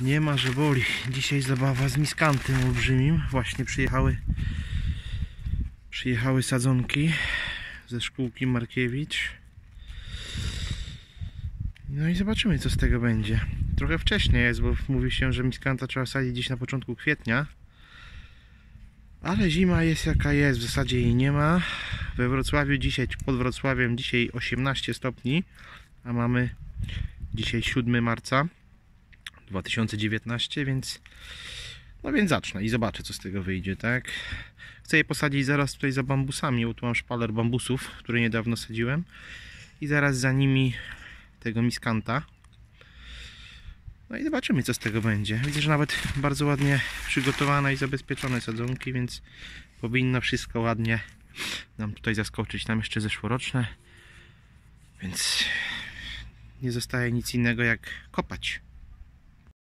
Nie ma, że boli. Dzisiaj zabawa z miskantem olbrzymim. Właśnie przyjechały sadzonki ze szkółki Markiewicz. No i zobaczymy, co z tego będzie. Trochę wcześnie jest, bo mówi się, że miskanta trzeba sadzić gdzieś na początku kwietnia. Ale zima jest jaka jest, w zasadzie jej nie ma. We Wrocławiu dzisiaj, pod Wrocławiem dzisiaj 18 stopni, a mamy dzisiaj 7 marca 2019, więc no więc zacznę i zobaczę, co z tego wyjdzie, tak? Chcę je posadzić zaraz tutaj za bambusami, bo tu mam szpaler bambusów, który niedawno sadziłem, i zaraz za nimi tego miskanta. No i zobaczymy, co z tego będzie. Widzę, że nawet bardzo ładnie przygotowane i zabezpieczone sadzonki, więc powinno wszystko ładnie nam tutaj zaskoczyć. Tam jeszcze zeszłoroczne, więc nie zostaje nic innego jak kopać.